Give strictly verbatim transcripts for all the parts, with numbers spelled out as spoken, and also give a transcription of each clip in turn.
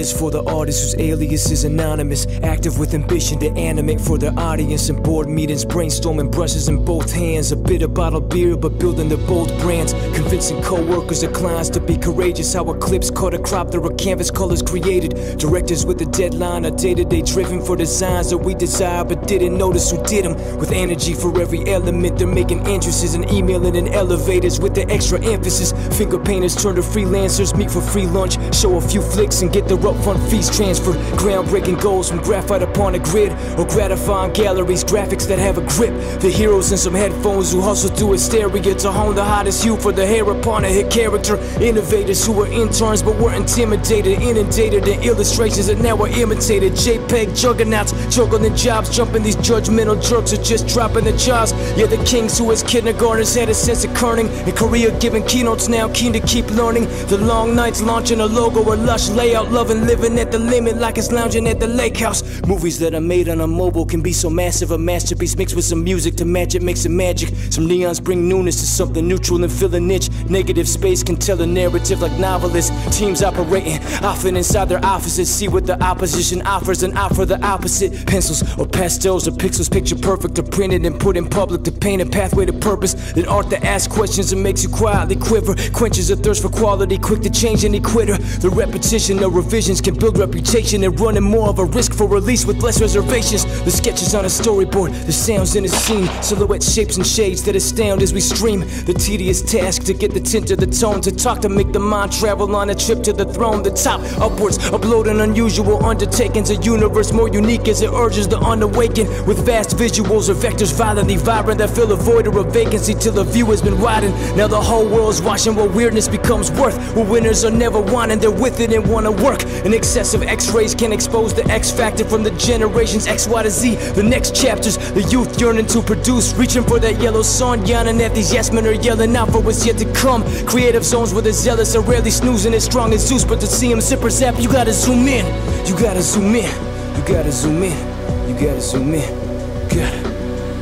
is for the artist whose alias is anonymous. Active with ambition to animate for the audience. In board meetings, brainstorming brushes in both hands. A bit of bottled beer, but building the bold brands. Convincing co-workers or clients to be courageous. How a clip's caught a crop, there are canvas colors created. Directors with a deadline, a day-to-day driven for designs that we desire, but didn't notice who did them. With energy for every element, they're making entrances and emailing in elevators with the extra emphasis. Finger painters turn to freelancers, meet for free lunch, show a few flicks and get their upfront fees transferred. Groundbreaking goals from graphite upon a grid, or gratifying galleries, graphics that have a grip. The heroes in some headphones who hustle through hysteria to hone the hottest hue for the hair upon a hit character. Innovators who were interns but were intimidated, inundated in illustrations that now are imitated. JPEG juggernauts juggling jobs, jumping these judgmental jerks or just dropping their jobs. Yeah, the kings who as kindergartners had a sense of kerning. In Korea giving keynotes now, keen to keep learning. The long nights launching a logo or lush layout, loving living at the limit like it's lounging at the lake house. Movies that are made on a mobile can be so massive, a masterpiece mixed with some music to match it, makes it magic. Some neons bring newness to something neutral and fill a niche. Negative space can tell a narrative like novelists. Teams operating often inside their offices, see what the opposition offers and offer the opposite. Pencils or pastels or pixels, picture perfect or printed and put in public to paint a pathway to purpose. Then art that asks questions and makes you quietly quiver, quenches a thirst for quality, quick to change any quitter. The repetition, no revisions can build reputation and running more of a risk for release with less reservations. The sketches on a storyboard, the sounds in a scene, silhouette shapes and shades that astound as we stream. The tedious task to get the tint of the tone, to talk to make the mind travel on a trip to the throne. The top upwards, uploading unusual undertakings, a universe more unique as it urges the unawakened. With vast visuals or vectors violently vibrant that fill a void or a vacancy till the view has been widened. Now the whole world's watching what weirdness becomes worth, where winners are never wanting, they're with it and wanna work. An excessive x-rays can expose the X-factor from the generations X, Y to Z. The next chapters, the youth yearning to produce, reaching for that yellow sun, yawning at these yes men are yelling out for what's yet to come. Creative zones where the zealous are rarely snoozing as strong as Zeus, but to see him zipper zap, you gotta zoom in, you gotta zoom in, you gotta zoom in, you gotta zoom in, gotta.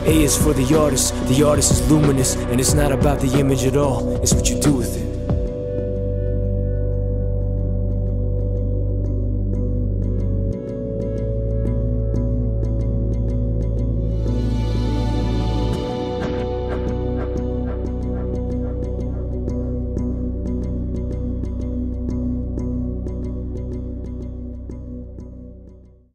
A is for the artist, the artist is luminous, and it's not about the image at all, it's what you do with it.